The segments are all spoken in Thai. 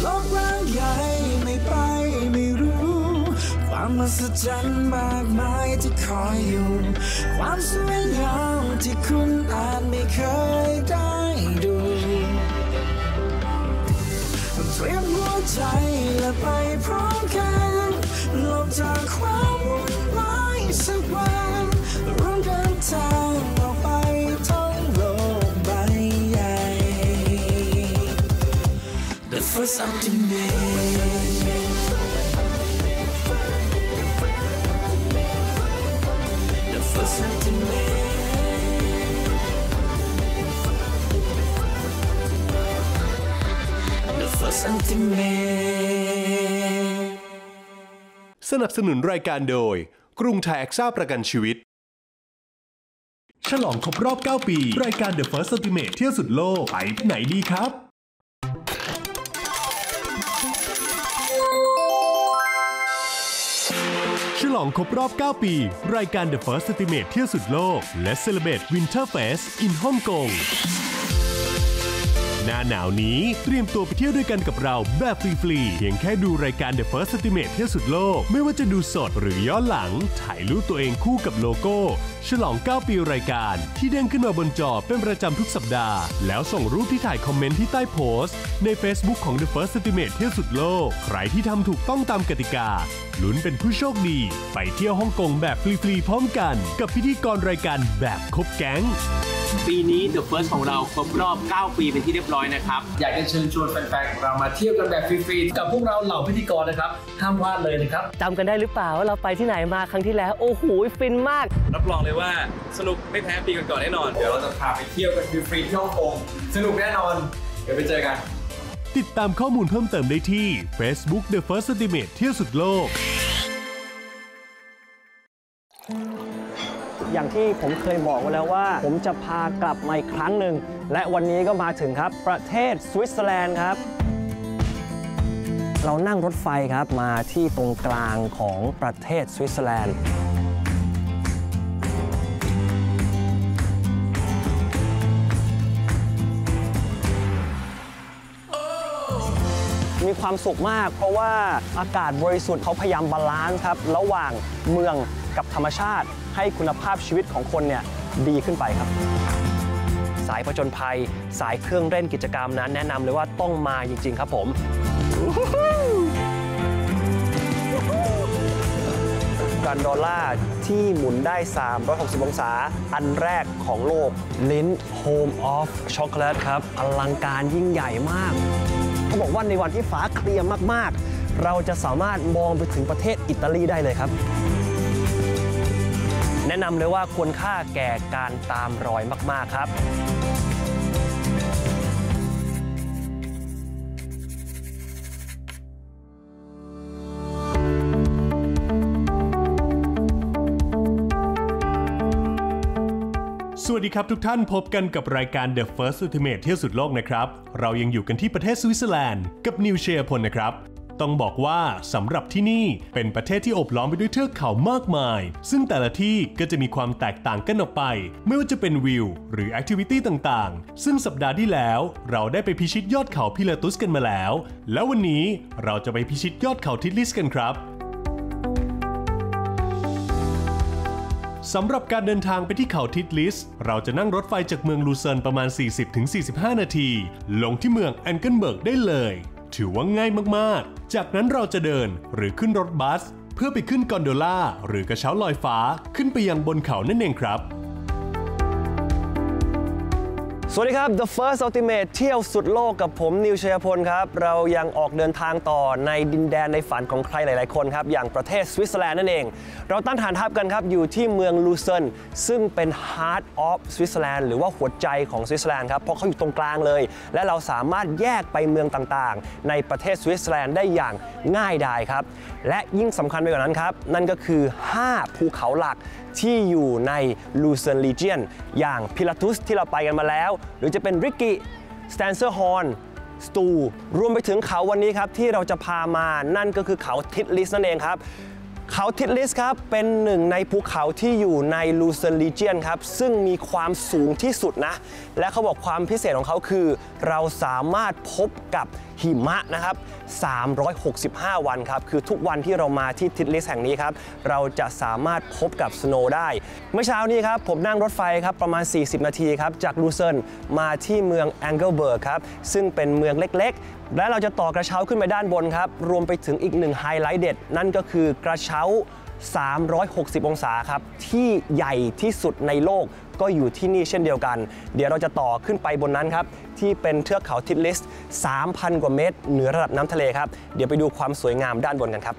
โลกกว้างใหญ่ไม่ไปไม่รู้ความมหัศจรรย์มากมายที่คอยอยู่ความสวยงามที่คุณอาจไม่เคยได้ดูเตรียมหัวใจและไปพร้อมกันหลบจากความวุ่นวายสักวันร่วมเดินทางออกไปท่องโลกใบใหญ่ The First Ultimate The First Ultimate The First Ultimate สนับสนุนรายการโดยกรุงไทยแอกซ่าประกันชีวิตฉลองครบรอบ9ปีรายการ The First Ultimate เที่ยวสุดโลกไปที่ไหนดีครับฉลองครบรอบ9ปีรายการ The First Ultimate เที่ยวสุดโลกและ Celebrate Winterfest in Hong Kongหน้าหนาวนี้เตรียมตัวไปเที่ยวด้วยกันกับเราแบบฟรีๆเพียงแค่ดูรายการ The First Ultimate เที่ยวสุดโลกไม่ว่าจะดูสดหรือย้อนหลังถ่ายรูปตัวเองคู่กับโลโก้ฉลอง9ปีรายการที่เด้งขึ้นมาบนจอเป็นประจำทุกสัปดาห์แล้วส่งรูปที่ถ่ายคอมเมนต์ที่ใต้โพสต์ใน Facebook ของ The First Ultimate เที่ยวสุดโลกใครที่ทำถูกต้องตามกติกาลุ้นเป็นผู้โชคดีไปเที่ยวฮ่องกงแบบฟรีๆพร้อมกันกับพิธีกรรายการแบบครบแก๊งปีนี้ The First ของเราครบรอบ9ปีเป็นที่เรียบร้อยนะครับอยากจะเชิญชวนแฟนๆของเรามาเที่ยวกันแบบฟรีๆกับพวกเราเหล่าพิธีกรนะครับห้ามพลาดเลยนะครับจำกันได้หรือเปล่าว่าเราไปที่ไหนมาครั้งที่แล้วโอ้โหฟินมากรับรองเลยว่าสนุกไม่แพ้ปีก่อนๆแน่นอนเดี๋ยวเราจะพาไปเที่ยวกันฟรีๆที่ฮ่องกงสนุกแน่นอนเดี๋ยวไปเจอกันติดตามข้อมูลเพิ่มเติมได้ที่ Facebook The First Ultimate เที่ยวสุดโลกอย่างที่ผมเคยบอกไว้แล้วว่าผมจะพากลับมาอีกครั้งหนึ่งและวันนี้ก็มาถึงครับประเทศสวิตเซอร์แลนด์ครับเรานั่งรถไฟครับมาที่ตรงกลางของประเทศสวิตเซอร์แลนด์มีความสุขมากเพราะว่าอากาศบริสุทธิ์เขาพยายามบาลานซ์ครับระหว่างเมืองกับธรรมชาติให้คุณภาพชีวิตของคนเนี่ยดีขึ้นไปครับสายผจญภัยสายเครื่องเล่นกิจกรรมนั้นแนะนำเลยว่าต้องมาจริงๆครับผมกันดอลล่าที่หมุนได้360องศาอันแรกของโลกลิ้น Home of Chocolate ครับอลังการยิ่งใหญ่มากเขาบอกว่าในวันที่ฟ้าเคลียร์มากๆเราจะสามารถมองไปถึงประเทศอิตาลีได้เลยครับแนะนำเลยว่าควรค่าแก่การตามรอยมากๆครับสวัสดีครับทุกท่านพบกันกับรายการ The First Ultimate เที่ยวสุดโลกนะครับเรายังอยู่กันที่ประเทศสวิตเซอร์แลนด์กับนิวเชียร์พลนะครับต้องบอกว่าสำหรับที่นี่เป็นประเทศที่อบล้อมไปด้วยเทือกเขามากมายซึ่งแต่ละที่ก็จะมีความแตกต่างกันออกไปไม่ว่าจะเป็นวิวหรือแอคทิวิตี้ต่างๆซึ่งสัปดาห์ที่แล้วเราได้ไปพิชิตยอดเขาพิลาตุสกันมาแล้วแล้ววันนี้เราจะไปพิชิตยอดเขาทิตลิสกันครับสำหรับการเดินทางไปที่เขาทิตลิสเราจะนั่งรถไฟจากเมืองลูเซิร์นประมาณ 40-45 นาทีลงที่เมืองแอนเกิลเบิร์กได้เลยถือว่าง่ายมากๆจากนั้นเราจะเดินหรือขึ้นรถบัสเพื่อไปขึ้นกอนโดล่าหรือกระเช้าลอยฟ้าขึ้นไปยังบนเขานั่นเองครับสวัสดีครับ The First Ultimate เที่ยวสุดโลกกับผมนิวชัยพลครับเรายังออกเดินทางต่อในดินแดนในฝันของใครหลายๆคนครับอย่างประเทศสวิตเซอร์แลนด์นั่นเองเราตั้งฐานทัพกันครับอยู่ที่เมืองลูเซิร์นซึ่งเป็น Heart of Switzerland หรือว่าหัวใจของสวิตเซอร์แลนด์ครับเพราะเขาอยู่ตรงกลางเลยและเราสามารถแยกไปเมืองต่างๆในประเทศสวิตเซอร์แลนด์ได้อย่างง่ายดายครับและยิ่งสำคัญไปกว่านั้นครับนั่นก็คือ5ภูเขาหลักที่อยู่ในลูเซิร์นรีเจียนอย่างพิลาตุสที่เราไปกันมาแล้วหรือจะเป็นริกกิสแตนเซอร์ฮอร์นสตูรวมไปถึงเขาวันนี้ครับที่เราจะพามานั่นก็คือเขาทิตลิสนั่นเองครับ เขาทิดลิสครับเป็นหนึ่งในภูเขาที่อยู่ในลูเซอร์ลีเจียนครับซึ่งมีความสูงที่สุดนะและเขาบอกความพิเศษของเขาคือเราสามารถพบกับหิมะนะครับ365วันครับคือทุกวันที่เรามาที่ทิดลิสแห่งนี้ครับเราจะสามารถพบกับสโนว์ได้เมื่อเช้านี้ครับผมนั่งรถไฟครับประมาณ40นาทีครับจากลูเซิร์นมาที่เมืองแองเกิลเบิร์กครับซึ่งเป็นเมืองเล็กๆและเราจะต่อกระเช้าขึ้นไปด้านบนครับรวมไปถึงอีกหนึ่งไฮไลท์เด็ดนั่นก็คือกระเช้า360องศาครับที่ใหญ่ที่สุดในโลกก็อยู่ที่นี่เช่นเดียวกันเดี๋ยวเราจะต่อขึ้นไปบนนั้นครับที่เป็นเทือกเขาทิดลิส 3,000 กว่าเมตรเหนือระดับน้ำทะเลครับเดี๋ยวไปดูความสวยงามด้านบนกันครับ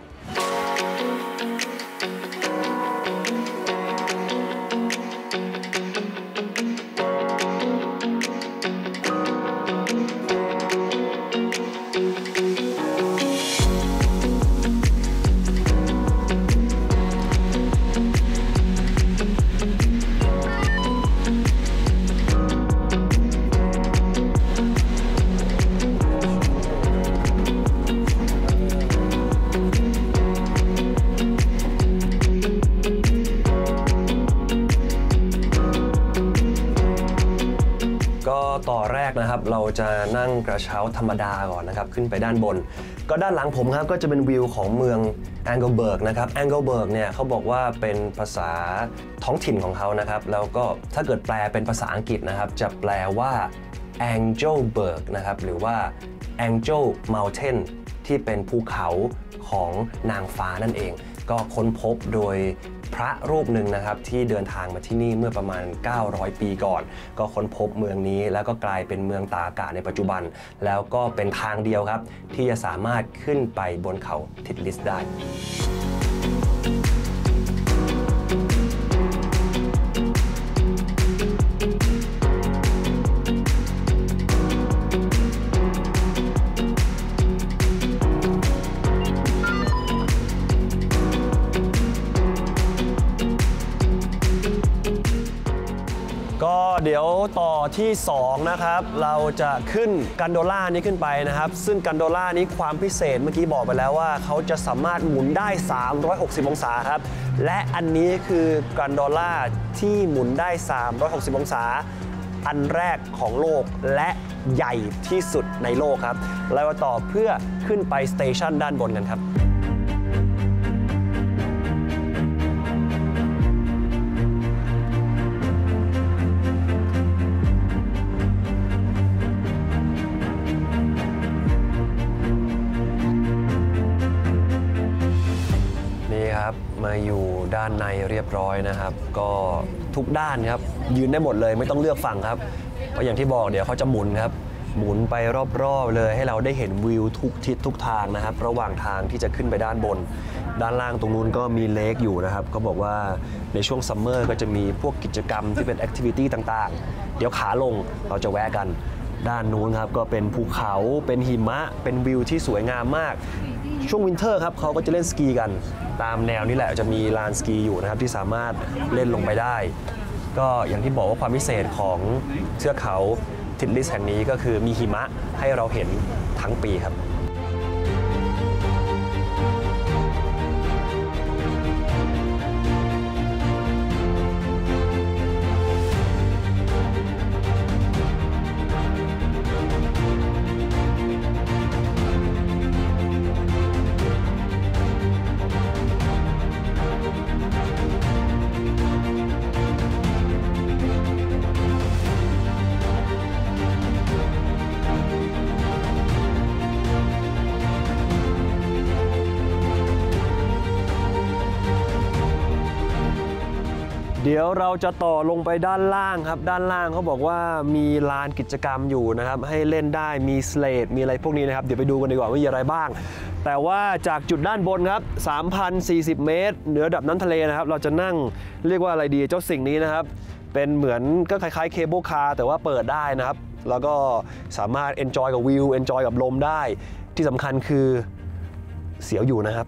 ต่อแรกนะครับเราจะนั่งกระเช้าธรรมดาก่อนนะครับขึ้นไปด้านบนก็ด้านหลังผมครับก็จะเป็นวิวของเมืองแองเกิลเบิร์กนะครับแองเกิลเบิร์กเนี่ยเขาบอกว่าเป็นภาษาท้องถิ่นของเขานะครับแล้วก็ถ้าเกิดแปลเป็นภาษาอังกฤษนะครับจะแปลว่า Angel Berg นะครับหรือว่า Angel Mountain ที่เป็นภูเขาของนางฟ้านั่นเองก็ค้นพบโดยพระรูปหนึ่งนะครับที่เดินทางมาที่นี่เมื่อประมาณ900ปีก่อนก็ค้นพบเมืองนี้แล้วก็กลายเป็นเมืองตาอากาศในปัจจุบันแล้วก็เป็นทางเดียวครับที่จะสามารถขึ้นไปบนเขาทิดลิสได้ก็เดี๋ยวต่อที่2นะครับเราจะขึ้นกันโดล่านี้ขึ้นไปนะครับซึ่งกันโดล่านี้ความพิเศษเมื่อกี้บอกไปแล้วว่าเขาจะสามารถหมุนได้360องศาครับและอันนี้คือกันโดล่าที่หมุนได้360องศาอันแรกของโลกและใหญ่ที่สุดในโลกครับเราจะต่อเพื่อขึ้นไปสเตชันด้านบนกันครับมาอยู่ด้านในเรียบร้อยนะครับก็ทุกด้านครับยืนได้หมดเลยไม่ต้องเลือกฝั่งครับเพราะอย่างที่บอกเดี๋ยวเขาจะหมุนครับหมุนไปรอบๆเลยให้เราได้เห็นวิวทุกทิศทุกทางนะครับระหว่างทางที่จะขึ้นไปด้านบนด้านล่างตรงนู้นก็มีเลคอยู่นะครับก็บอกว่าในช่วงซัมเมอร์ก็จะมีพวกกิจกรรมที่เป็นแอคทิวิตี้ต่างๆเดี๋ยวขาลงเราจะแวะกันด้านนู้นครับก็เป็นภูเขาเป็นหิมะเป็นวิวที่สวยงามมากช่วงวินเทอร์ครับเขาก็จะเล่นสกีกันตามแนวนี้แหละจะมีลานสกีอยู่นะครับที่สามารถเล่นลงไปได้ก็อย่างที่บอกว่าความพิเศษของเทือกเขาทิดลิสแห่งนี้ก็คือมีหิมะให้เราเห็นทั้งปีครับเดี๋ยวเราจะต่อลงไปด้านล่างครับด้านล่างเขาบอกว่ามีลานกิจกรรมอยู่นะครับให้เล่นได้มีสเลดมีอะไรพวกนี้นะครับเดี๋ยวไปดูกันดีกว่าว่ามีอะไรบ้างแต่ว่าจากจุดด้านบนครับ 3,040 เมตรเหนือระดับน้ำทะเลนะครับเราจะนั่งเรียกว่าอะไรดีเจ้าสิ่งนี้นะครับเป็นเหมือนก็คล้ายๆเคเบิลคาร์แต่ว่าเปิดได้นะครับแล้วก็สามารถเอนจอยกับวิวเอนจอยกับลมได้ที่สำคัญคือเสียวอยู่นะครับ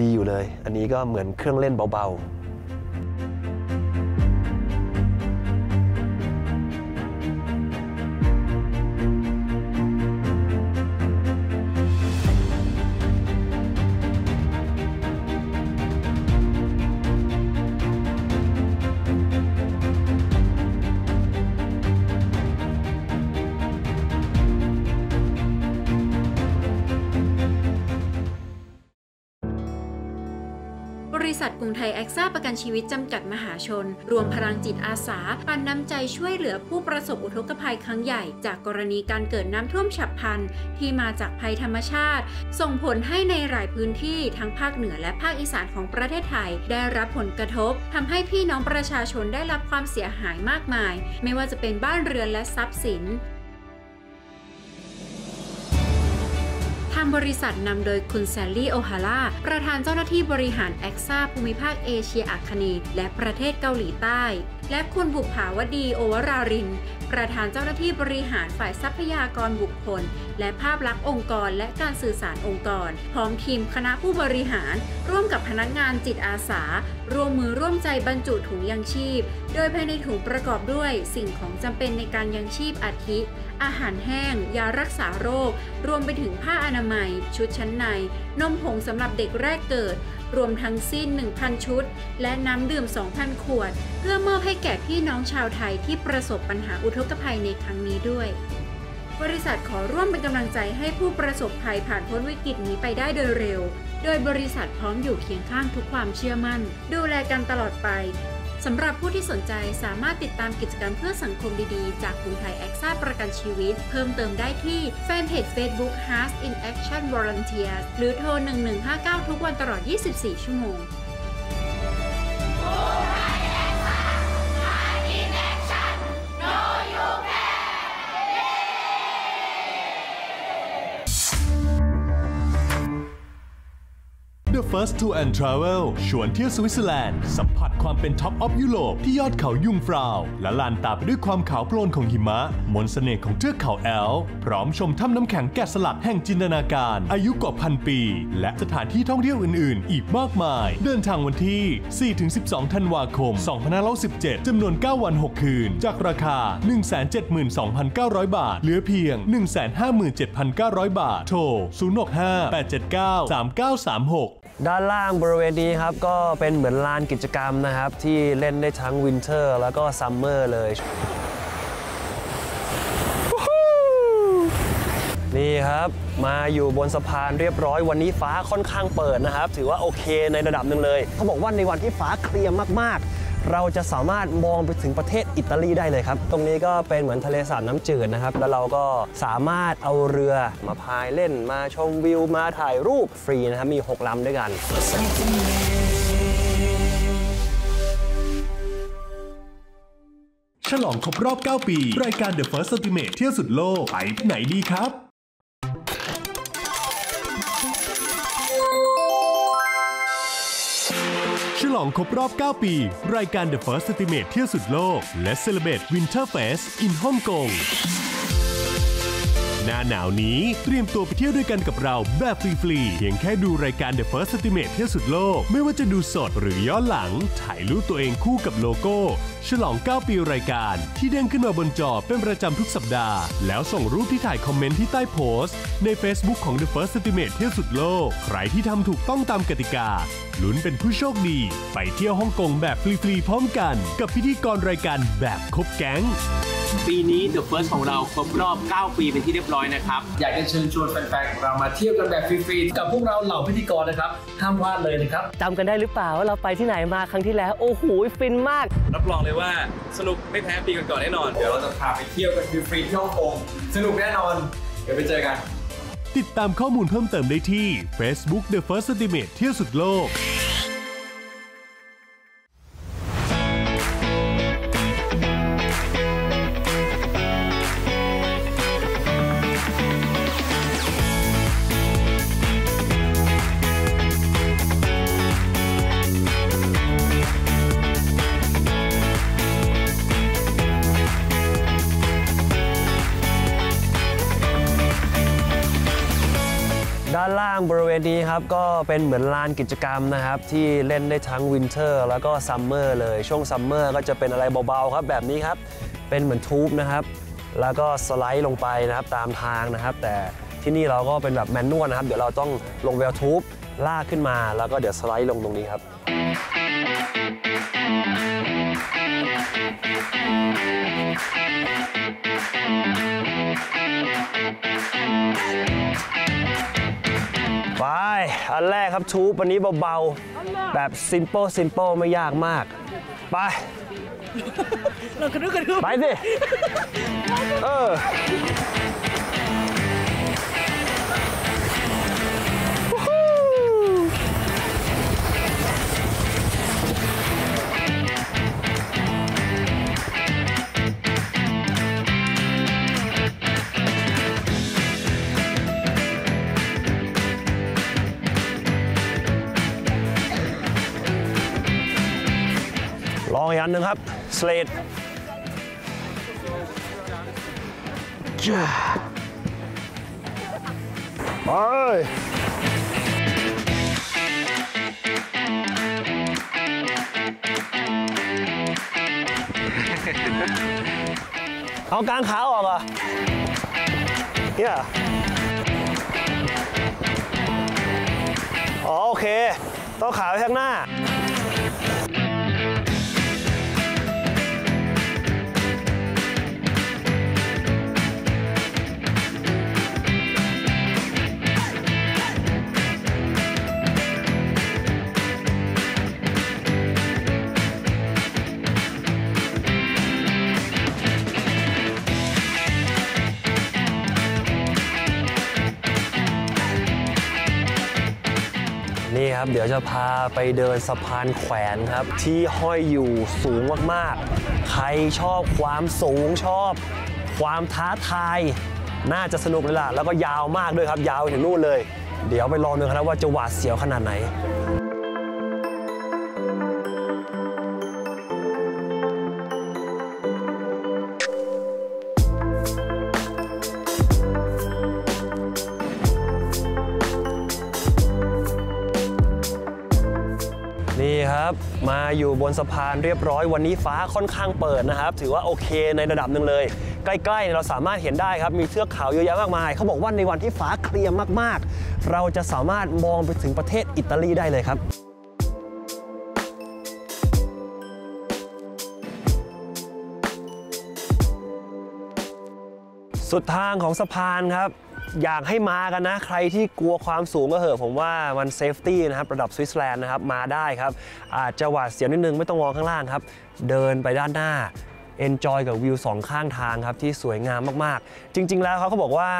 ดีอยู่เลยอันนี้ก็เหมือนเครื่องเล่นเบาๆ ษัทกรุงไทยแอคซ่าประกันชีวิตจำกัดมหาชนรวมพลังจิตอาสาปั่นน้ำใจช่วยเหลือผู้ประสบอุทกภัยครั้งใหญ่จากกรณีการเกิดน้ำท่วมฉับพลันที่มาจากภัยธรรมชาติส่งผลให้ในหลายพื้นที่ทั้งภาคเหนือและภาคอีสานของประเทศไทยได้รับผลกระทบทำให้พี่น้องประชาชนได้รับความเสียหายมากมายไม่ว่าจะเป็นบ้านเรือนและทรัพย์สินทางบริษัทนำโดยคุณแซลลี่โอฮาร่าประธานเจ้าหน้าที่บริหารแอคซ่าภูมิภาคเอเชียอาคเนย์และประเทศเกาหลีใต้และคุณบุภาวดีโอวรารินประธานเจ้าหน้าที่บริหารฝ่ายทรัพยากรบุคคลและภาพลักษณ์องค์กรและการสื่อสารองค์กรพร้อมทีมคณะผู้บริหารร่วมกับพนักงานจิตอาสาร่วมมือร่วมใจบรรจุถุงยังชีพโดยภายในถุงประกอบด้วยสิ่งของจำเป็นในการยังชีพอาทิอาหารแห้งยารักษาโรครวมไปถึงผ้าอนามัยชุดชั้นในนมผงสำหรับเด็กแรกเกิดรวมทั้งสิ้น 1,000 ชุดและน้ำดื่ม 2,000 ขวดเพื่อมอบให้แก่พี่น้องชาวไทยที่ประสบปัญหาอุทกภัยในครั้งนี้ด้วยบริษัทขอร่วมเป็นกำลังใจให้ผู้ประสบภัยผ่านพ้นวิกฤตนี้ไปได้โดยเร็วโดยบริษัทพร้อมอยู่เคียงข้างทุกความเชื่อมั่นดูแลกันตลอดไปสำหรับผู้ที่สนใจสามารถติดตามกิจกรรมเพื่อสังคมดีๆจากกรุงไทยแอคซ่าประกันชีวิตเพิ่มเติมได้ที่แฟนเพจ Facebook Hearts in Action Volunteers หรือโทร 1159 ทุกวันตลอด 24 ชั่วโมงThe First Tour and Travel ชวนเที่ยวสวิตเซอร์แลนด์สัมผัสความเป็นท็อปออฟยุโรปที่ยอดเขายุงฟราวและลานตาไปด้วยความขาวโพลนของหิมะมนต์เสน่ห์ของเทือกเขาแอลป์พร้อมชมถ้ำน้ำแข็งแกะสลักแห่งจินตนาการอายุกว่าพันปีและสถานที่ท่องเที่ยวอื่นๆอีกมากมายเดินทางวันที่ 4-12 ธันวาคม 2517 จำนวน 9 วัน 6 คืนจากราคา 172,900 บาทเหลือเพียง 157,900 บาทโทร 065-879-3936ด้านล่างบริเวณนี้ครับก็เป็นเหมือนลานกิจกรรมนะครับที่เล่นได้ทั้งวินเทอร์แล้วก็ซัมเมอร์เลยนี่ครับมาอยู่บนสะพานเรียบร้อยวันนี้ฟ้าค่อนข้างเปิดนะครับถือว่าโอเคในระดับหนึ่งเลยเขาบอกว่าในวันที่ฟ้าเคลียร์มากๆเราจะสามารถมองไปถึงประเทศอิตาลีได้เลยครับตรงนี้ก็เป็นเหมือนทะเลสาบน้ำจืดนะครับแล้วเราก็สามารถเอาเรือมาพายเล่นมาชมวิวมาถ่ายรูปฟรีนะครับมี6ลำด้วยกันฉลองครบรอบ9 ปีรายการ The First Ultimate เที่ยวสุดโลกไปไหนดีครับฉลองครบรอบ9 ปีรายการ The First Ultimate เที่ยวสุดโลกและ Celebrate Winterfest in Hong Kongหน้าหนาวนี้เตรียมตัวไปเที่ยวด้วยกันกับเราแบบฟรีๆเพียงแค่ดูรายการ The First Ultimate เที่ยวสุดโลกไม่ว่าจะดูสดหรือย้อนหลังถ่ายรูปตัวเองคู่กับโลโก้ฉลอง9 ปีรายการที่เด้งขึ้นมาบนจอเป็นประจำทุกสัปดาห์แล้วส่งรูปที่ถ่ายคอมเมนต์ที่ใต้โพสต์ใน Facebook ของ The First Ultimate เที่ยวสุดโลกใครที่ทำถูกต้องตามกติกาลุ้นเป็นผู้โชคดีไปเที่ยวฮ่องกงแบบฟรีๆพร้อมกันกับพิธีกรรายการแบบครบแก๊งปีนี้ The First ของเราครบรอบ 9 ปีเป็นที่เรียบร้อยนะครับอยากจะเชิญชวนแฟนๆของเรามาเที่ยวกันแบบฟรีๆกับพวกเราเหล่าพิธีกรนะครับห้ามพลาดเลยนะครับจำกันได้หรือเปล่าว่าเราไปที่ไหนมาครั้งที่แล้วโอ้โหฟินมากรับรองเลยว่าสนุกไม่แพ้ปีก่อนๆแน่นอนเดี๋ยวเราจะพาไปเที่ยวกันฟรีๆที่ฮ่องกงสนุกแน่นอนเดี๋ยวไปเจอกันติดตามข้อมูลเพิ่มเติมได้ที่ Facebook The First Ultimate เที่ยวสุดโลกด้านล่างบริเวณนี้ครับก็เป็นเหมือนลานกิจกรรมนะครับที่เล่นได้ทั้งวินเทอร์แล้วก็ซัมเมอร์เลยช่วงซัมเมอร์ก็จะเป็นอะไรเบาๆครับแบบนี้ครับเป็นเหมือนทูบนะครับแล้วก็สไลด์ลงไปนะครับตามทางนะครับแต่ที่นี่เราก็เป็นแบบแมนนวลนะครับเดี๋ยวเราต้องลงแววทูบลากขึ้นมาแล้วก็เดี๋ยวสไลด์ลงตรงนี้ครับBye. อันแรกครับทูปวันนี้เบาๆแบบซิมเปิลไม่ยากมากไปเรากระดูกไปสิลองอีกอันหนึ่งครับสเลดไปเอากางขาออกอ่ะเนี่ยโอเคต้องขาไว้ข้างหน้านี่ครับเดี๋ยวจะพาไปเดินสะพานแขวนครับที่ห้อยอยู่สูงมากๆใครชอบความสูงชอบความท้าทายน่าจะสนุกเลยล่ะแล้วก็ยาวมากด้วยครับยาวถึงนู่นเลยเดี๋ยวไปลองดูครับว่าจะหวาดเสียวขนาดไหนมาอยู่บนสะพานเรียบร้อยวันนี้ฟ้าค่อนข้างเปิดนะครับถือว่าโอเคในระดับหนึ่งเลยใกล้ๆเราสามารถเห็นได้ครับมีเทือกเขาเยอะแยะมากมายเขาบอกว่าในวันที่ฟ้าเคลียร์มากๆเราจะสามารถมองไปถึงประเทศอิตาลีได้เลยครับสุดทางของสะพานครับอยากให้มากันนะใครที่กลัวความสูงก็เหอะผมว่ามันเซฟตี้นะครับระดับสวิตเซอร์แลนด์นะครับมาได้ครับอาจจะหวาดเสียวนิดนึงไม่ต้องมองข้างล่างครับเดินไปด้านหน้าเอนจอยกับวิวสองข้างทางครับที่สวยงามมากๆจริงๆแล้วเขาบอกว่า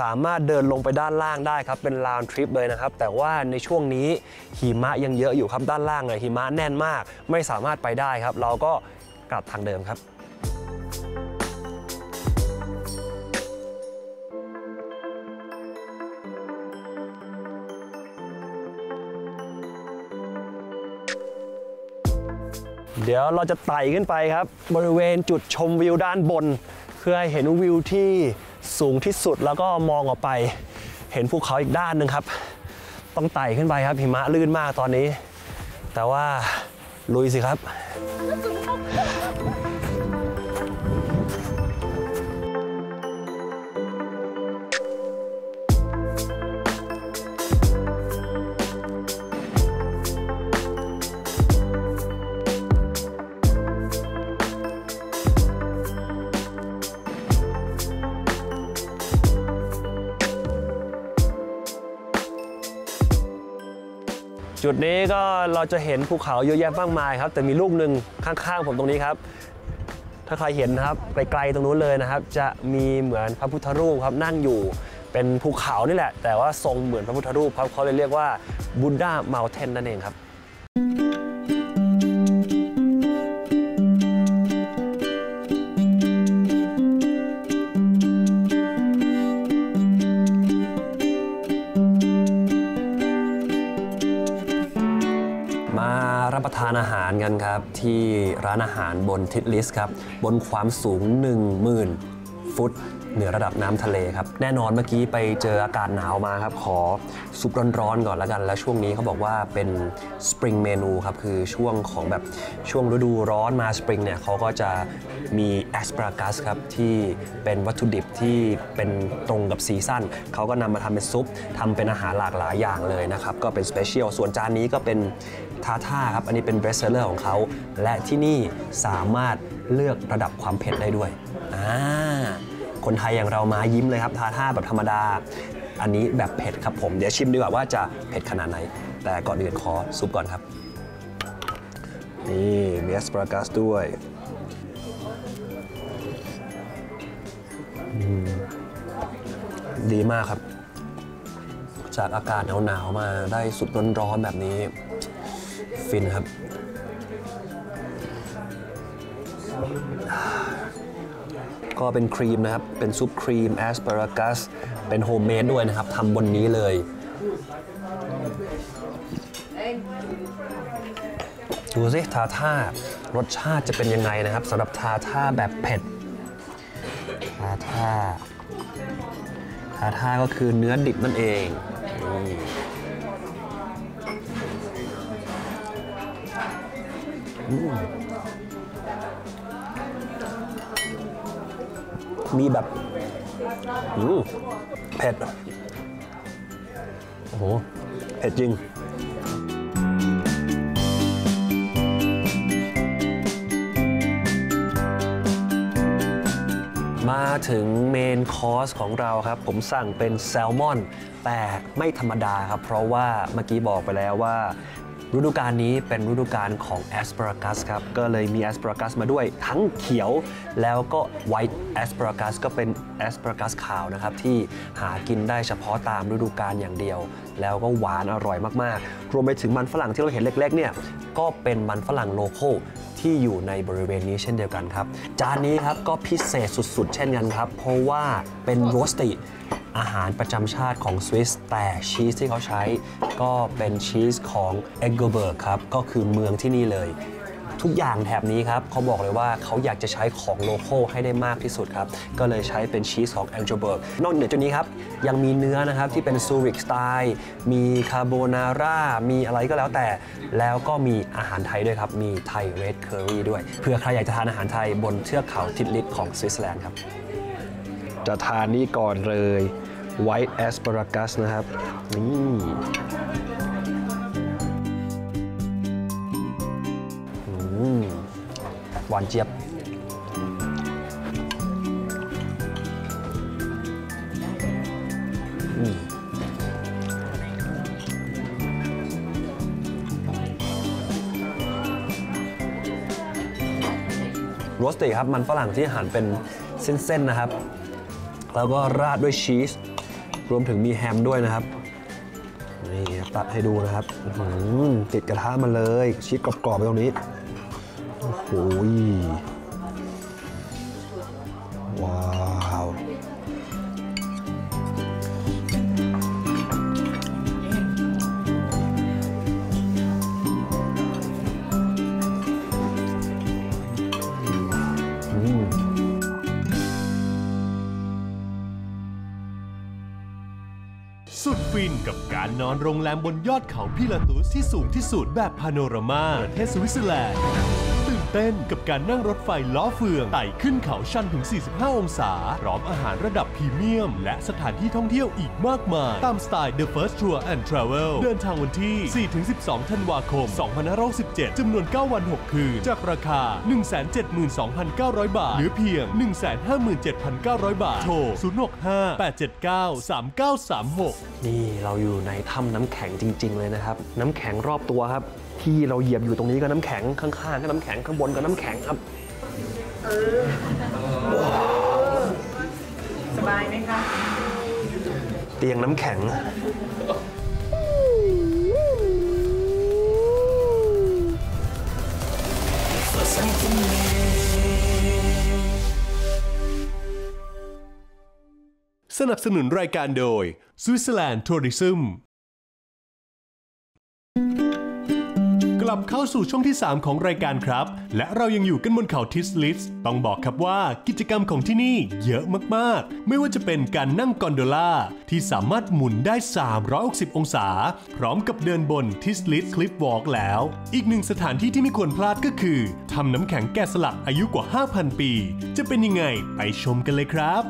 สามารถเดินลงไปด้านล่างได้ครับเป็นราวด์ทริปเลยนะครับแต่ว่าในช่วงนี้หิมะยังเยอะอยู่ครับด้านล่างหิมะแน่นมากไม่สามารถไปได้ครับเราก็กลับทางเดิมครับเดี๋ยวเราจะไต่ขึ้นไปครับบริเวณจุดชมวิวด้านบนเพื่อให้เห็นวิวที่สูงที่สุดแล้วก็มองออกไปเห็นภูเขาอีกด้านหนึ่งครับต้องไต่ขึ้นไปครับหิมะลื่นมากตอนนี้แต่ว่าลุยสิครับจุดนี้ก็เราจะเห็นภูเขาเยอะแยะมากมายครับแต่มีลูกหนึ่งข้างๆผมตรงนี้ครับถ้าใครเห็นนะครับไกลๆตรงนู้นเลยนะครับจะมีเหมือนพระพุทธรูปครับนั่งอยู่เป็นภูเขานี่แหละแต่ว่าทรงเหมือนพระพุทธรูปครับเขาเลยเรียกว่า Buddha Mountain นั่นเองครับรับประทานอาหารกันครับที่ร้านอาหารบนทิดลิสครับบนความสูง 10,000 ฟุตเหนือระดับน้ำทะเลครับแน่นอนเมื่อกี้ไปเจออากาศหนาวมาครับขอซุปร้อนๆก่อนแล้วกันแล้วช่วงนี้เขาบอกว่าเป็นสปริงเมนูครับคือช่วงของแบบช่วงฤดูร้อนมาสปริงเนี่ยเขาก็จะมี Asparagus ครับที่เป็นวัตถุดิบที่เป็นตรงกับซีซั่นเขาก็นำมาทำเป็นซุปทำเป็นอาหารหลากหลายอย่างเลยนะครับก็เป็นสเปเชียลส่วนจานนี้ก็เป็นทาท่าครับอันนี้เป็นเบสเซอร์ของเขาและที่นี่สามารถเลือกระดับความเผ็ดได้ด้วยคนไทยอย่างเรามายิ้มเลยครับทาท่าแบบธรรมดา อันนี้แบบเผ็ดครับผมเดี๋ยวชิมดีกว่าว่าจะเผ็ดขนาดไหนแต่ก่อนอื่นขอซุปก่อนครับนี่มี Asparagus ด้วยดีมากครับจากอากาศหนาวๆมาได้ซุปร้อนๆแบบนี้ฟินครับก็เป็นครีมนะครับเป็นซุปครีม Asparagus เป็นโฮมเมดด้วยนะครับทำบนนี้เลยดูสิทาท่ารสชาติจะเป็นยังไงนะครับสำหรับทาท่าแบบเผ็ดทาท่าก็คือเนื้อดิบนั่นเองมีแบบเผ็ดโอ้โหเผ็ดจริงมาถึงเมนคอร์สของเราครับผมสั่งเป็นแซลมอนแต่ไม่ธรรมดาครับเพราะว่าเมื่อกี้บอกไปแล้วว่าฤดูกาลนี้เป็นฤดูกาลของ Asparagus ครับก็เลยมี Asparagus มาด้วยทั้งเขียวแล้วก็ White Asparagus ก็เป็น Asparagus ขาวนะครับที่หากินได้เฉพาะตามฤดูกาลอย่างเดียวแล้วก็หวานอร่อยมากๆรวมไปถึงมันฝรั่งที่เราเห็นเล็กๆเนี่ยก็เป็นมันฝรั่งโลโก้ที่อยู่ในบริเวณนี้เช่นเดียวกันครับจานนี้ครับก็พิเศษสุดๆเช่นกันครับเพราะว่าเป็นโรสติอาหารประจำชาติของสวิสแต่ชีสที่เขาใช้ก็เป็นชีสของเอ็กโกเบิร์กครับก็คือเมืองที่นี่เลยทุกอย่างแถบนี้ครับเขาบอกเลยว่าเขาอยากจะใช้ของโลโก้ให้ได้มากที่สุดครับก็เลยใช้เป็นชีสของเอ็กโกเบิร์กนอกเหนือจากนี้ครับยังมีเนื้อนะครับที่เป็นซูริกสไตล์มีคาโบนาร่ามีอะไรก็แล้วแต่แล้วก็มีอาหารไทยด้วยครับมีไทยเรดเคอรี่ด้วยเพื่อใครอยากจะทานอาหารไทยบนเทือกเขาทิดลิศของสวิตเซอร์แลนด์ครับจะทานนี่ก่อนเลยWhite Asparagus นะครับนี่หวานเจี๊ยบโรสติครับมันฝรั่งที่หั่นเป็นเส้นๆนะครับแล้วก็ราดด้วยชีสรวมถึงมีแฮมด้วยนะครับนี่ตัดให้ดูนะครับติดกระทะมาเลยชีสกรอบๆไปตรงนี้โอ้โหว้าวสุดฟินกับการนอนโรงแรมบนยอดเขาพิลาตุสที่สูงที่สุดแบบพาโนรามาประเทศสวิตเซอร์แลนด์ตื่นเต้นกับการนั่งรถไฟล้อเฟืองไต่ขึ้นเขาชันถึง45องศาพร้อมอาหารระดับพรีเมียมและสถานที่ท่องเที่ยวอีกมากมายตามสไตล์ The First Tour and Travel เดินทางวันที่ 4-12 ธันวาคม 2567 จำนวน 9 วัน 6 คืนจากราคา 172,900 บาทหรือเพียง 157,900 บาทโทร 065-879-3936 นี่เราอยู่ในถ้ำน้ำแข็งจริงๆเลยนะครับน้ำแข็งรอบตัวครับที่เราเหยียบอยู่ตรงนี้ก็น้ำแข็งข้างๆก็น้ำแข็งข้างบนก็น้ำแข็งครับสบายไหมคะเตียงน้ำแข็งสนับสนุนรายการโดย Switzerland Tourismกลับเข้าสู่ช่วงที่3ของรายการครับและเรายังอยู่กันบนเขาทิสลิสต้องบอกครับว่ากิจกรรมของที่นี่เยอะมากๆไม่ว่าจะเป็นการนั่งกอนโดล่าที่สามารถหมุนได้360องศาพร้อมกับเดินบนทิสลิสคลิฟวอล์กแล้วอีกหนึ่งสถานที่ที่ไม่ควรพลาดก็คือทำน้ำแข็งแกะสลักอายุกว่า 5,000 ปีจะเป็นยังไงไปชมกันเลยครับ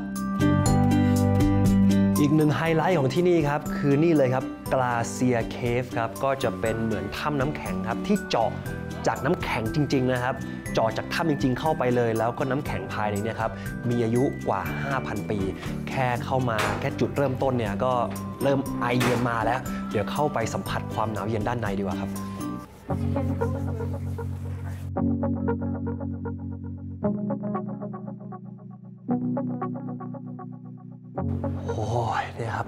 อีกหนึ่งไฮไลท์ของที่นี่ครับคือนี่เลยครับกลาเซียเคฟครับก็จะเป็นเหมือนถ้ำน้ำแข็งครับที่เจาะ จากน้ำแข็งจริงๆนะครับจ่อจากถ้ำจริงๆเข้าไปเลยแล้วก็น้ำแข็งภายในนี้ครับมีอายุกว่า 5,000 ปีแค่เข้ามาแค่จุดเริ่มต้นเนี่ยก็เริ่มไอเย็นมาแล้วเดี๋ยวเข้าไปสัมผัสความหนาวเย็นด้านในดีกว่าครับโอ้ยเนี่ยครับ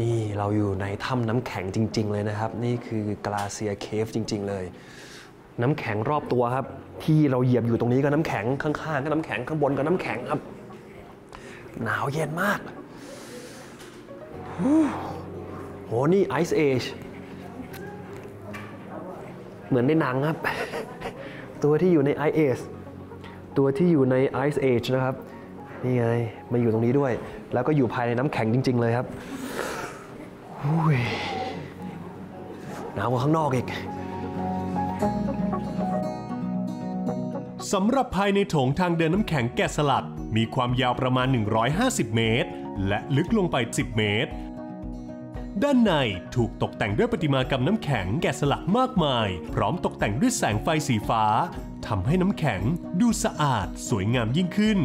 นี่เราอยู่ในถ้ำน้ำแข็งจริงๆเลยนะครับนี่คือกลาเซียเคฟจริงๆเลยน้ำแข็งรอบตัวครับที่เราเหยียบอยู่ตรงนี้ก็น้ำแข็งข้างๆก็น้ำแข็งข้างบนก็น้ำแข็งครับหนาวเย็นมากโหนี่ไอซ์เอจเหมือนในหนังครับตัวที่อยู่ในไอเอจตัวที่อยู่ในไอซ์เอจนะครับนี่ไงมาอยู่ตรงนี้ด้วยแล้วก็อยู่ภายในน้ำแข็งจริงๆเลยครับหนาวกว่าข้างนอกอีกสำหรับภายในโถงทางเดินน้ำแข็งแกะสลักมีความยาวประมาณ150เมตรและลึกลงไป10เมตรด้านในถูกตกแต่งด้วยประติมากรรมน้ำแข็งแกะสลักมากมายพร้อมตกแต่งด้วยแสงไฟสีฟ้าทำให้น้ำแข็งดูสะอาดสวยงามยิ่งขึ้น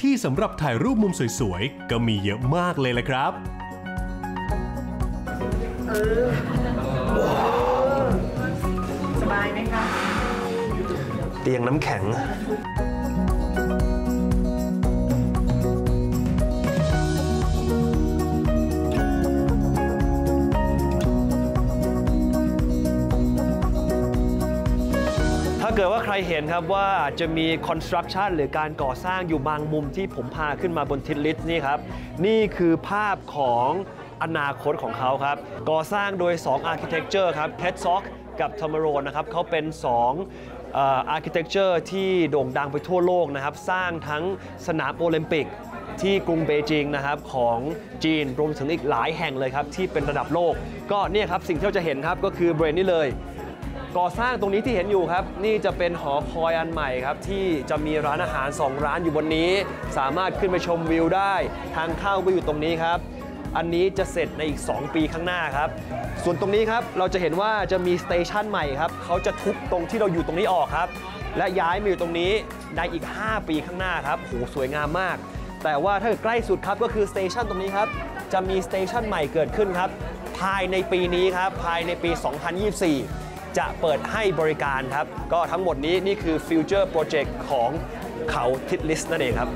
ที่สำหรับถ่ายรูปมุมสวยๆก็มีเยอะมากเลยล่ะครับสบายไหมคะเตียงน้ำแข็งเกิดว่าใครเห็นครับว่าจะมีคอนสตรักชั่นหรือการก่อสร้างอยู่บางมุมที่ผมพาขึ้นมาบนทิศลิสต์นี่ครับนี่คือภาพของอนาคตของเขาครับก่อสร้างโดย2 Architecture ครับแคทซ็อกกับทอมโรนนะครับเขาเป็น2 Architecture ที่โด่งดังไปทั่วโลกนะครับสร้างทั้งสนามโอลิมปิกที่กรุงเบจิงนะครับของจีนรวมถึงอีกหลายแห่งเลยครับที่เป็นระดับโลกก็เนี่ยครับสิ่งที่เราจะเห็นครับก็คือบริเวณนี้เลยก่อสร้างตรงนี้ที่เห็นอยู่ครับนี่จะเป็นหอคอยอันใหม่ครับที่จะมีร้านอาหาร2ร้านอยู่บนนี้สามารถขึ้นไปชมวิวได้ทางเข้าก็อยู่ตรงนี้ครับอันนี้จะเสร็จในอีก2ปีข้างหน้าครับส่วนตรงนี้ครับเราจะเห็นว่าจะมีสเตชันใหม่ครับเขาจะทุบตรงที่เราอยู่ตรงนี้ออกครับและย้ายมาอยู่ตรงนี้ในอีก5ปีข้างหน้าครับโหสวยงามมากแต่ว่าถ้าใกล้สุดครับก็คือสเตชันตรงนี้ครับจะมีสเตชันใหม่เกิดขึ้นครับภายในปีนี้ครับภายในปี 2024จะเปิดให้บริการครับก็ทั้งหมดนี้นี่คือฟิวเจอร์โปรเจกต์ของเขาทิศลิสนั่นเองครับ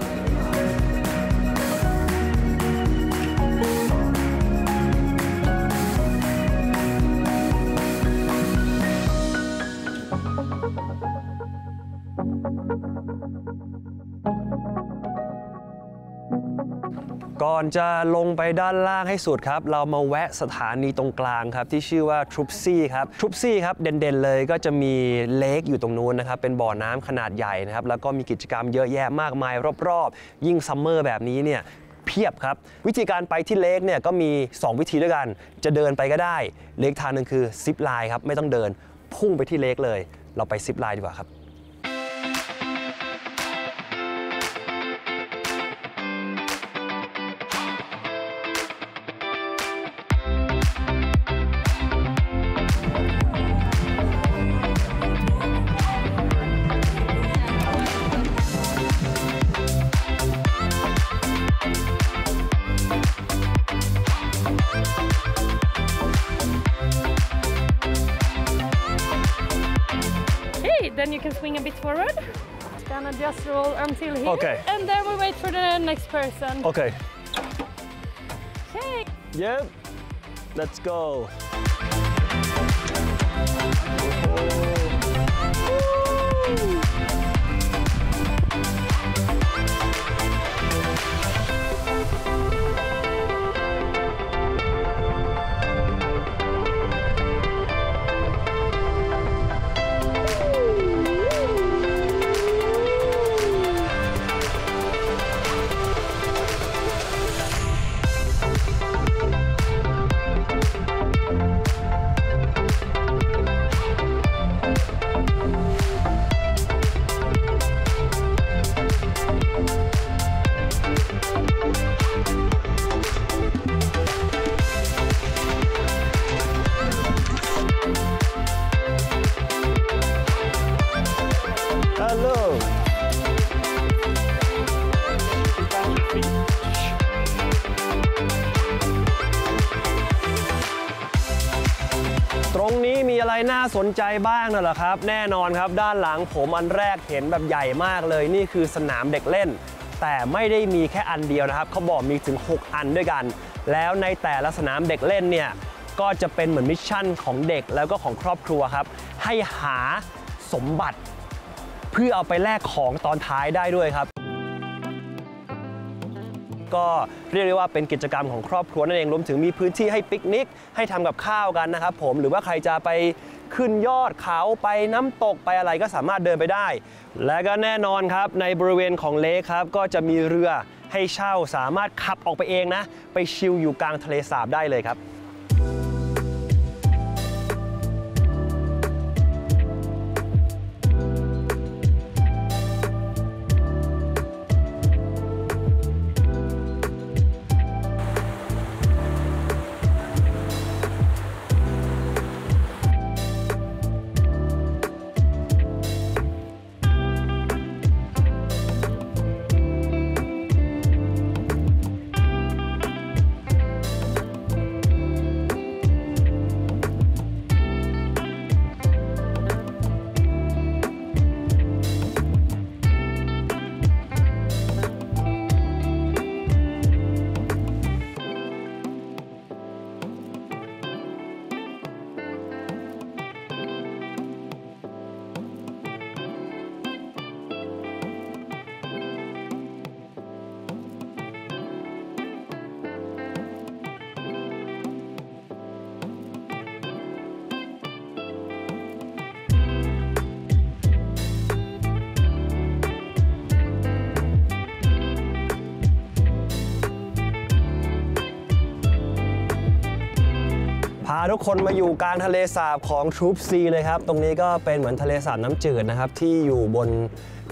ก่อนจะลงไปด้านล่างให้สุดครับเรามาแวะสถานีตรงกลางครับที่ชื่อว่าทรูปซี่ครับทรูปซี่ครับเด่นๆเลยก็จะมีเลคอยู่ตรงนู้นนะครับเป็นบ่อน้ำขนาดใหญ่นะครับแล้วก็มีกิจกรรมเยอะแยะมากมายรอบๆยิ่งซัมเมอร์แบบนี้เนี่ยเพียบครับวิธีการไปที่เลคเนี่ยก็มี2วิธีด้วยกันจะเดินไปก็ได้เลคทางหนึ่งคือซิปไลน์ครับไม่ต้องเดินพุ่งไปที่เลคเลยเราไปซิปไลน์ดีกว่าครับThen you can swing a bit forward, then just roll until here, okay. And then we wait for the next person. Okay. Okay. Yep. Let's go. ตรงนี้มีอะไรน่าสนใจบ้างน่ะเหรอครับแน่นอนครับด้านหลังผมอันแรกเห็นแบบใหญ่มากเลยนี่คือสนามเด็กเล่นแต่ไม่ได้มีแค่อันเดียวนะครับเขาบอกมีถึง6อันด้วยกันแล้วในแต่ละสนามเด็กเล่นเนี่ยก็จะเป็นเหมือนมิชชั่นของเด็กแล้วก็ของครอบครัวครับให้หาสมบัติเพื่อเอาไปแลกของตอนท้ายได้ด้วยครับก็เรียกได้ว่าเป็นกิจกรรมของครอบครัวนั่นเองรวมถึงมีพื้นที่ให้ปิกนิกให้ทำกับข้าวกันนะครับผมหรือว่าใครจะไปขึ้นยอดเขาไปน้ำตกไปอะไรก็สามารถเดินไปได้และก็แน่นอนครับในบริเวณของเลคครับก็จะมีเรือให้เช่าสามารถขับออกไปเองนะไปชิลอยู่กลางทะเลสาบได้เลยครับทุกคนมาอยู่กลางทะเลสาบของทรูปซีเลยครับตรงนี้ก็เป็นเหมือนทะเลสาบน้ำจืดนะครับที่อยู่บน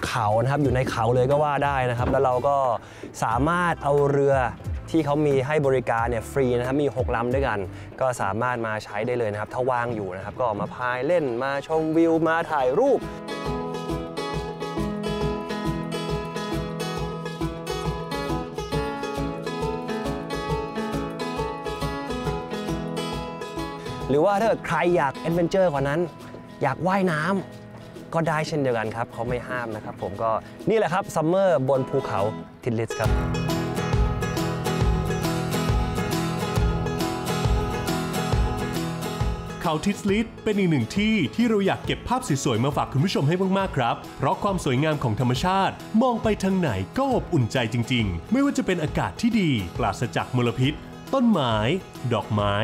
เขานะครับอยู่ในเขาเลยก็ว่าได้นะครับแล้วเราก็สามารถเอาเรือที่เขามีให้บริการเนี่ยฟรีนะครับมี6ลำด้วยกันก็สามารถมาใช้ได้เลยนะครับถ้าว่างอยู่นะครับก็มาพายเล่นมาชมวิวมาถ่ายรูปหรือว่าถ้าเกิดใครอยากแอดเวนเจอร์กว่านั้นอยากว่ายน้ำก็ได้เช่นเดียวกันครับเขาไม่ห้ามนะครับผมก็นี่แหละครับซัมเมอร์บนภูเขาทิดลิสครับเขาทิดลิสเป็นอีกหนึ่งที่ที่เราอยากเก็บภาพสวยๆมาฝากคุณผู้ชมให้มากๆครับเพราะความสวยงามของธรรมชาติมองไปทางไหนก็อบอุ่นใจจริงๆไม่ว่าจะเป็นอากาศที่ดีปราศจากมลพิษต้นไม้ดอกไม้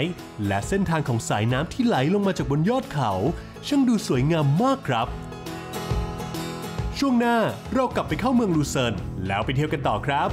และเส้นทางของสายน้ำที่ไหลลงมาจากบนยอดเขาช่างดูสวยงามมากครับช่วงหน้าเรากลับไปเข้าเมืองลูเซิร์นแล้วไปเที่ยวกันต่อครับ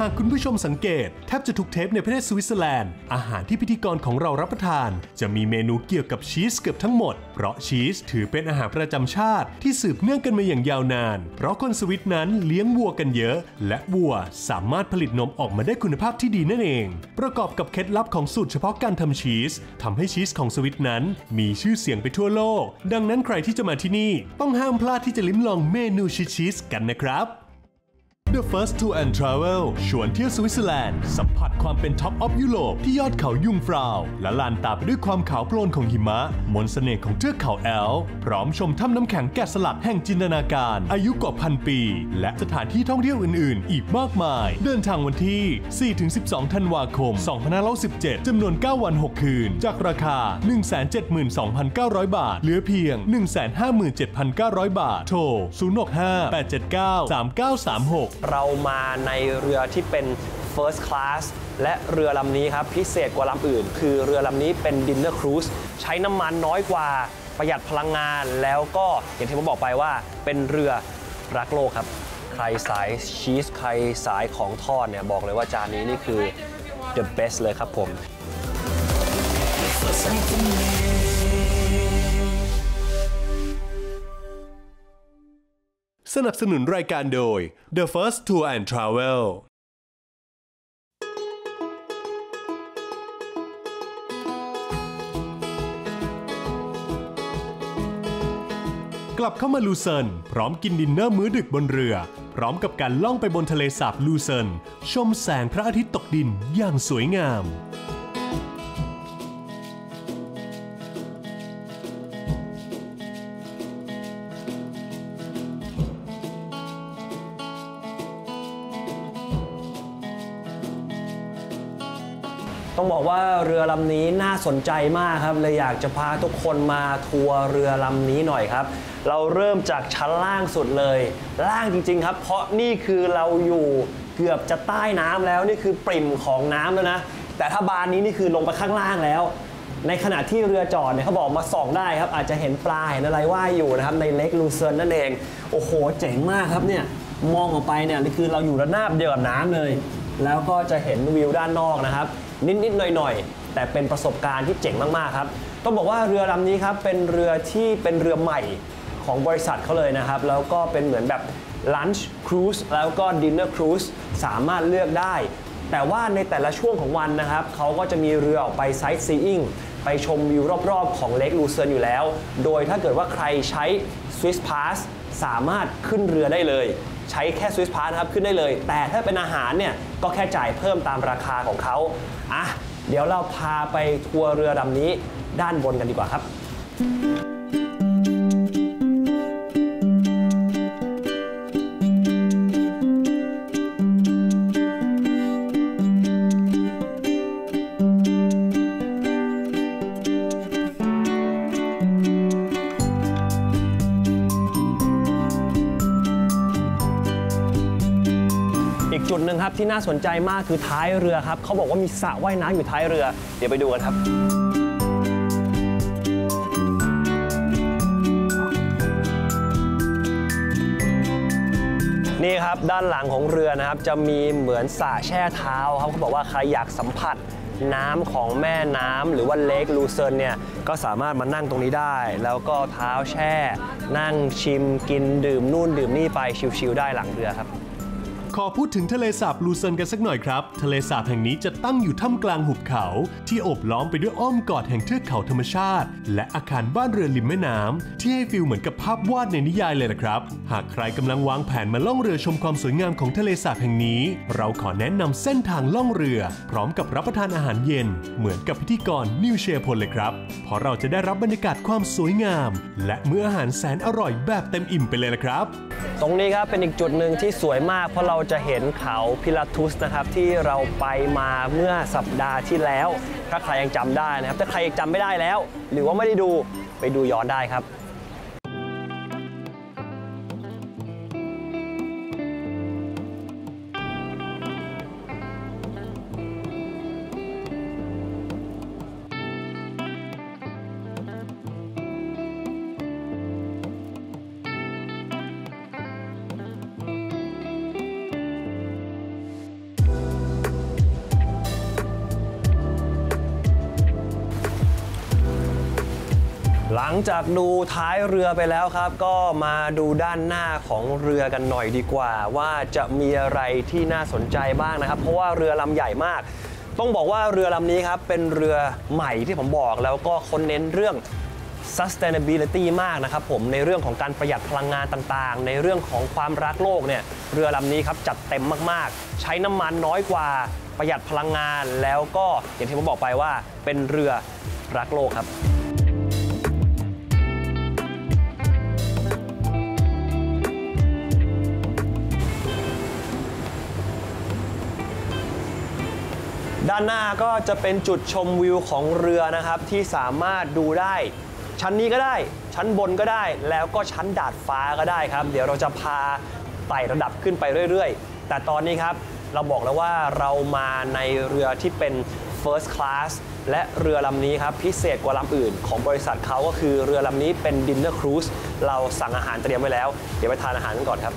หากคุณผู้ชมสังเกตแทบจะทุกเทปในประเทศสวิตเซอร์แลนด์อาหารที่พิธีกรของเรารับประทานจะมีเมนูเกี่ยวกับชีสเกือบทั้งหมดเพราะชีสถือเป็นอาหารประจำชาติที่สืบเนื่องกันมาอย่างยาวนานเพราะคนสวิตนั้นเลี้ยงวัวกันเยอะและวัวสามารถผลิตนมออกมาได้คุณภาพที่ดีนั่นเองประกอบกับเคล็ดลับของสูตรเฉพาะการทำชีสทำให้ชีสของสวิตนั้นมีชื่อเสียงไปทั่วโลกดังนั้นใครที่จะมาที่นี่ต้องห้ามพลาดที่จะลิ้มลองเมนูชีสกันนะครับThe First Tour and Travel ชวนเที่ยวสวิตเซอร์แลนด์สัมผัสความเป็นท็อปออฟยุโรปที่ยอดเขายุงฟราวและลานตาไปด้วยความขาวโพลนของหิมะมนต์เสน่ห์ของเทือกเขาแอลพร้อมชมถ้ำน้ำแข็งแกะสลักแห่งจินตนาการอายุกว่าพันปีและสถานที่ท่องเที่ยวอื่นๆอีกมากมายเดินทางวันที่ 4-12 ธันวาคม 2517 จำนวน 9 วัน 6 คืนจากราคา 172,900 บาทเหลือเพียง 157,900 บาทโทร 065-879-3936เรามาในเรือที่เป็น First Class และเรือลำนี้ครับพิเศษกว่าลำอื่นคือเรือลำนี้เป็น Dinner Cruise ใช้น้ำมันน้อยกว่าประหยัดพลังงานแล้วก็อย่างที่ผมบอกไปว่าเป็นเรือรักโลกครับใครสายชีสใครสายของทอดเนี่ยบอกเลยว่าจานนี้นี่คือ The Best เลยครับผมสนับสนุนรายการโดย The First Tour and Travel กลับเข้ามาลูเซิร์นพร้อมกินดินเนอร์มื้อดึกบนเรือพร้อมกับการล่องไปบนทะเลสาบลูเซิร์นชมแสงพระอาทิตย์ตกดินอย่างสวยงามต้องบอกว่าเรือลำนี้น่าสนใจมากครับเลยอยากจะพาทุกคนมาทัวร์เรือลำนี้หน่อยครับเราเริ่มจากชั้นล่างสุดเลยล่างจริงๆครับเพราะนี่คือเราอยู่เกือบจะใต้น้ำแล้วนี่คือปริ่มของน้ำแล้วนะแต่ถ้าบานนี้นี่คือลงไปข้างล่างแล้วในขณะที่เรือจอดเนี่ยเขาบอกมาส่องได้ครับอาจจะเห็นปลาเห็นอะไรว่ายอยู่นะครับในเลคลูเซิร์นนั่นเองโอ้โหเจ๋งมากครับเนี่ยมองออกไปเนี่ยนี่คือเราอยู่ระนาบเดียวกับน้ำเลยแล้วก็จะเห็นวิวด้านนอกนะครับนิดๆหน่อยๆแต่เป็นประสบการณ์ที่เจ๋งมากๆครับต้องบอกว่าเรือลำนี้ครับเป็นเรือที่เป็นเรือใหม่ของบริษัทเขาเลยนะครับแล้วก็เป็นเหมือนแบบ Lunch Cruise แล้วก็ Dinner Cruise สามารถเลือกได้แต่ว่าในแต่ละช่วงของวันนะครับเขาก็จะมีเรือออกไป Sightseeing ไปชมวิวรอบๆของเลคลูเซิร์นอยู่แล้วโดยถ้าเกิดว่าใครใช้ Swiss Pass สามารถขึ้นเรือได้เลยใช้แค่ Swiss Pass นะครับขึ้นได้เลยแต่ถ้าเป็นอาหารเนี่ยก็แค่จ่ายเพิ่มตามราคาของเขาอ่ะเดี๋ยวเราพาไปทัวร์เรือลำนี้ด้านบนกันดีกว่าครับจุดหนึ่งครับที่น่าสนใจมากคือท้ายเรือครับเขาบอกว่ามีสระว่ายน้ำอยู่ท้ายเรือเดี๋ยวไปดูกันครับนี่ครับด้านหลังของเรือนะครับจะมีเหมือนสระแช่เท้าครับเขาบอกว่าใครอยากสัมผัสน้ำของแม่น้ำหรือว่าเลคลูเซิร์นเนี่ยก็สามารถมานั่งตรงนี้ได้แล้วก็เท้าแช่นั่งชิมกินดื่มนู่นดื่มนี่ไปชิลๆได้หลังเรือครับขอพูดถึงทะเลสาบลูเซิร์นกันสักหน่อยครับทะเลสาบแห่งนี้จะตั้งอยู่ท่ามกลางหุบเขาที่โอบล้อมไปด้วยอ้อมกอดแห่งเทือกเขาธรรมชาติและอาคารบ้านเรือนริมแม่น้ำที่ให้ฟีลเหมือนกับภาพวาดในนิยายเลยนะครับหากใครกำลังวางแผนมาล่องเรือชมความสวยงามของทะเลสาบแห่งนี้เราขอแนะนำเส้นทางล่องเรือพร้อมกับรับประทานอาหารเย็นเหมือนกับพิธีกรนิวเชียพลเลยครับเพราะเราจะได้รับบรรยากาศความสวยงามและมื้ออาหารแสนอร่อยแบบเต็มอิ่มไปเลยละครับตรงนี้ครับเป็นอีกจุดหนึ่งที่สวยมากเพราะเราจะเห็นเขาพิลาทุสนะครับที่เราไปมาเมื่อสัปดาห์ที่แล้วถ้าใครยังจำได้นะครับถ้าใครยังจำไม่ได้แล้วหรือว่าไม่ได้ดูไปดูย้อนได้ครับหลังจากดูท้ายเรือไปแล้วครับก็มาดูด้านหน้าของเรือกันหน่อยดีกว่าว่าจะมีอะไรที่น่าสนใจบ้างนะครับเพราะว่าเรือลำใหญ่มากต้องบอกว่าเรือลำนี้ครับเป็นเรือใหม่ที่ผมบอกแล้วก็คนเน้นเรื่อง sustainability มากนะครับผมในเรื่องของการประหยัดพลังงานต่างๆในเรื่องของความรักโลกเนี่ยเรือลำนี้ครับจัดเต็มมากๆใช้น้ำมันน้อยกว่าประหยัดพลังงานแล้วก็อย่างที่ผมบอกไปว่าเป็นเรือรักโลกครับด้านหน้าก็จะเป็นจุดชมวิวของเรือนะครับที่สามารถดูได้ชั้นนี้ก็ได้ชั้นบนก็ได้แล้วก็ชั้นดาดฟ้าก็ได้ครับเดี๋ยวเราจะพาไต่ระดับขึ้นไปเรื่อยๆแต่ตอนนี้ครับเราบอกแล้วว่าเรามาในเรือที่เป็น First Class และเรือลำนี้ครับพิเศษกว่าลำอื่นของบริษัทเขาก็คือเรือลำนี้เป็น Dinner Cruise เราสั่งอาหารเตรียมไว้แล้วเดี๋ยวไปทานอาหารกันก่อนครับ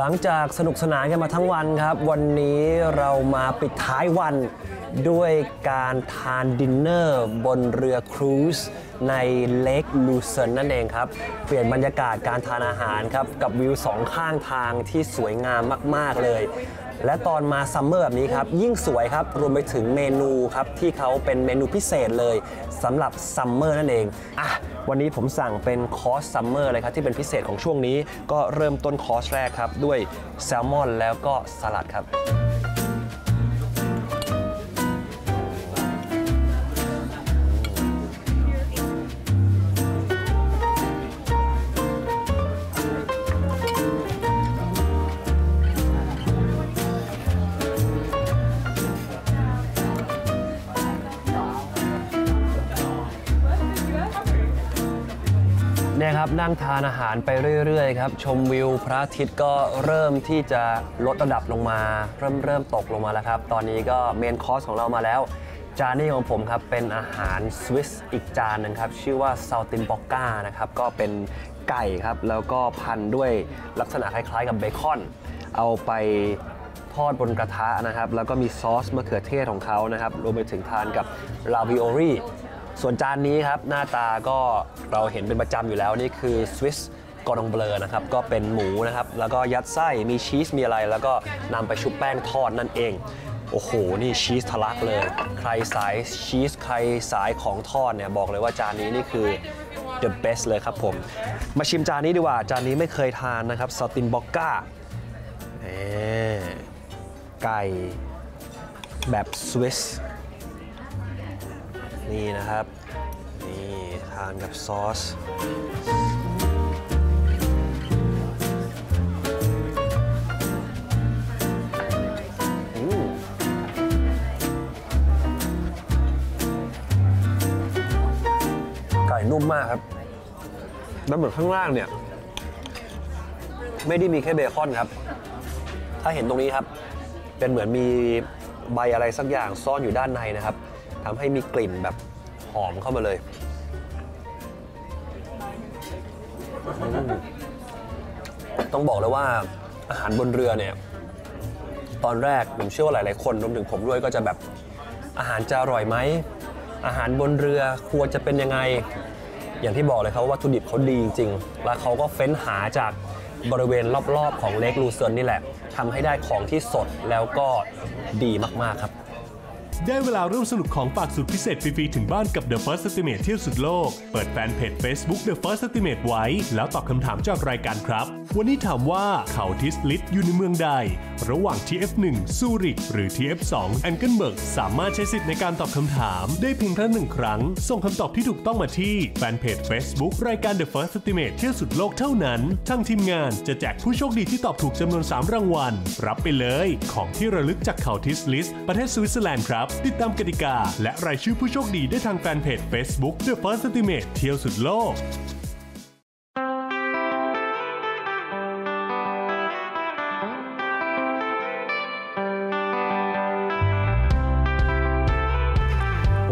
หลังจากสนุกสนานกันมาทั้งวันครับวันนี้เรามาปิดท้ายวันด้วยการทานดินเนอร์บนเรือครูซ ในเลคลูเซิร์นนั่นเองครับเปลี่ยนบรรยากาศการทานอาหารครับกับวิวสองข้างทางที่สวยงามมากๆเลยและตอนมาซัมเมอร์แบบนี้ครับยิ่งสวยครับรวมไปถึงเมนูครับที่เขาเป็นเมนูพิเศษเลยสำหรับซัมเมอร์นั่นเองวันนี้ผมสั่งเป็นคอร์สซัมเมอร์เลยครับที่เป็นพิเศษของช่วงนี้ก็เริ่มต้นคอร์สแรกครับด้วยแซลมอนแล้วก็สลัดครับเนี่ยครับนั่งทานอาหารไปเรื่อยๆครับชมวิวพระอาทิตย์ก็เริ่มที่จะลดระดับลงมาเริ่มตกลงมาแล้วครับตอนนี้ก็เมนคอร์สของเรามาแล้วจานนี้ของผมครับเป็นอาหารสวิสอีกจานหนึ่งครับชื่อว่าซาวตินบ็อกก้านะครับก็เป็นไก่ครับแล้วก็พันด้วยลักษณะคล้ายๆกับเบคอนเอาไปทอดบนกระทะนะครับแล้วก็มีซอสมะเขือเทศของเขานะครับรวมไปถึงทานกับลาวิโอรี่ส่วนจานนี้ครับหน้าตาก็เราเห็นเป็นประจำอยู่แล้วนี่คือสวิสกอร์ดองเบลอนะครับก็เป็นหมูนะครับแล้วก็ยัดไส้มีชีสมีอะไรแล้วก็นำไปชุบแป้งทอดนั่นเองโอ้โหนี่ชีสทะลักเลยใครสายชีสใครสายของทอดเนี่ยบอกเลยว่าจานนี้นี่คือ the best เลยครับผมมาชิมจานนี้ดีกว่าจานนี้ไม่เคยทานนะครับซาตินบ็อกก้าไก่แบบสวิสนี่นะครับนี่ทานกับซอสไก่นุ่มมากครับแล้วเหมือนข้างล่างเนี่ยไม่ได้มีแค่เบคอนครับถ้าเห็นตรงนี้ครับเป็นเหมือนมีใบอะไรสักอย่างซ่อนอยู่ด้านในนะครับทำให้มีกลิ่นแบบหอมเข้ามาเลยต้องบอกเลยว่าอาหารบนเรือเนี่ยตอนแรกผมเชื่อว่าหลายๆคนรวมถึงผมด้วยก็จะแบบอาหารจะอร่อยไหมอาหารบนเรือควรจะเป็นยังไงอย่างที่บอกเลยครับว่าวัตถุดิบเขาดีจริงๆแล้วเขาก็เฟ้นหาจากบริเวณรอบๆของเลคลูเซิร์นนี่แหละทำให้ได้ของที่สดแล้วก็ดีมากๆครับได้เวลาร่วมสนุกของฝากสุดพิเศษฟรีๆถึงบ้านกับ The First Ultimate เที่ยวสุดโลกเปิดแฟนเพจ Facebook The First Ultimate ไว้แล้วตอบคำถามจากรายการครับวันนี้ถามว่าเขาทิสลิตอยู่ในเมืองใดระหว่าง TF1 ซูริกหรือ TF2 แอนเกิลเบิร์กสามารถใช้สิทธิ์ในการตอบคำถามได้เพียงแค่1ครั้งส่งคำตอบที่ถูกต้องมาที่แฟนเพจ Facebook รายการ The First Ultimate เที่ยวสุดโลกเท่านั้นทางทีมงานจะแจกผู้โชคดีที่ตอบถูกจำนวน3รางวัลรับไปเลยของที่ระลึกจากเขาทิสลิตประเทศสวิตเซอร์แลนด์ครับติดตามกติกาและรายชื่อผู้โชคดีได้ทางแฟนเพจ Facebook The First Ultimate เที่ยวสุดโลก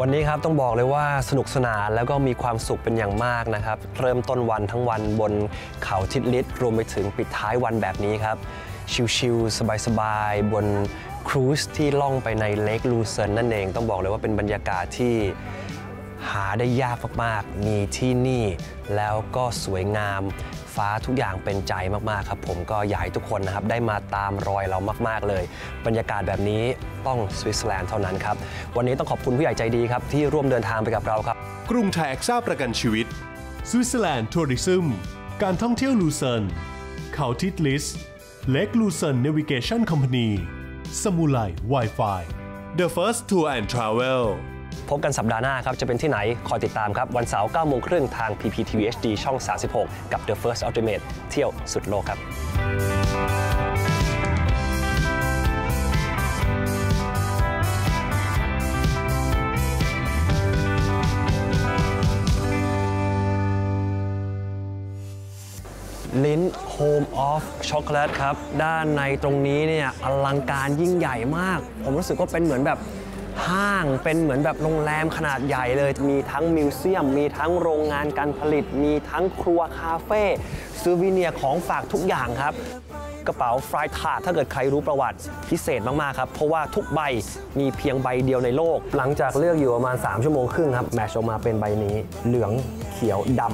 วันนี้ครับต้องบอกเลยว่าสนุกสนานแล้วก็มีความสุขเป็นอย่างมากนะครับเริ่มต้นวันทั้งวันบนเขาทิสลิตรวมไปถึงปิดท้ายวันแบบนี้ครับชิลๆสบายๆบนครูซที่ล่องไปในเลคลูเซิร์นนั่นเองต้องบอกเลยว่าเป็นบรรยากาศที่หาได้ยากมากๆมีที่นี่แล้วก็สวยงามฟ้าทุกอย่างเป็นใจมากๆครับผมก็อยากให้ทุกคนนะครับได้มาตามรอยเรามากๆเลยบรรยากาศแบบนี้ต้องสวิตเซอร์แลนด์เท่านั้นครับวันนี้ต้องขอบคุณผู้ใหญ่ใจดีครับที่ร่วมเดินทางไปกับเราครับกรุงไทยแอ็กซ่าประกันชีวิตสวิตเซอร์แลนด์ทัวริซึมการท่องเที่ยวลูเซิร์นเขาทิสลิตเลคลูเซิร์นเนวิเกชั่นคอมพานีสมุไร Wi-Fi The First Tour and Travel พบกันสัปดาห์หน้าครับจะเป็นที่ไหนคอยติดตามครับวันเสาร์ 9 โมงครึ่งทาง PPTV HD ช่อง 36 กับ The First Ultimate เที่ยวสุดโลกครับลิ้นโฮมออฟช็อกโกแลตครับด้านในตรงนี้เนี่ยอลังการยิ่งใหญ่มากผมรู้สึกว่าเป็นเหมือนแบบห้างเป็นเหมือนแบบโรงแรมขนาดใหญ่เลยมีทั้งมิวเซียมมีทั้งโรงงานการผลิตมีทั้งครัวคาเฟ่ซูวีเนียร์ของฝากทุกอย่างครับ กระเป๋าฟลายถาดถ้าเกิดใครรู้ประวัติพิเศษมากๆครับเพราะว่าทุกใบมีเพียงใบเดียวในโลกหลังจากเลือกอยู่ประมาณ3 ชั่วโมงครึ่งครับแมชออกมาเป็นใบนี้เหลืองเขียวดำ